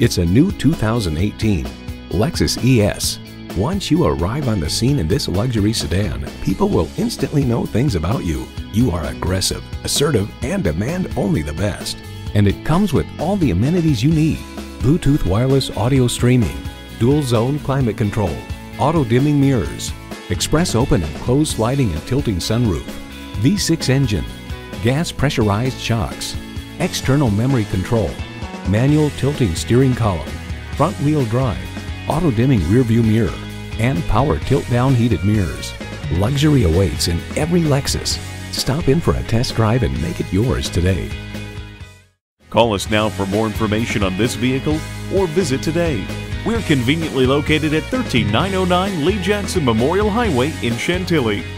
It's a new 2018 Lexus ES. Once you arrive on the scene in this luxury sedan, people will instantly know things about you. You are aggressive, assertive, and demand only the best. And it comes with all the amenities you need: Bluetooth wireless audio streaming, dual zone climate control, auto dimming mirrors, express open and closed sliding and tilting sunroof, V6 engine, gas pressurized shocks, external memory control, manual tilting steering column, front wheel drive, auto dimming rear view mirror, and power tilt down heated mirrors. Luxury awaits in every Lexus. Stop in for a test drive and make it yours today. Call us now for more information on this vehicle or visit today. We're conveniently located at 13909 Lee Jackson Memorial Highway in Chantilly.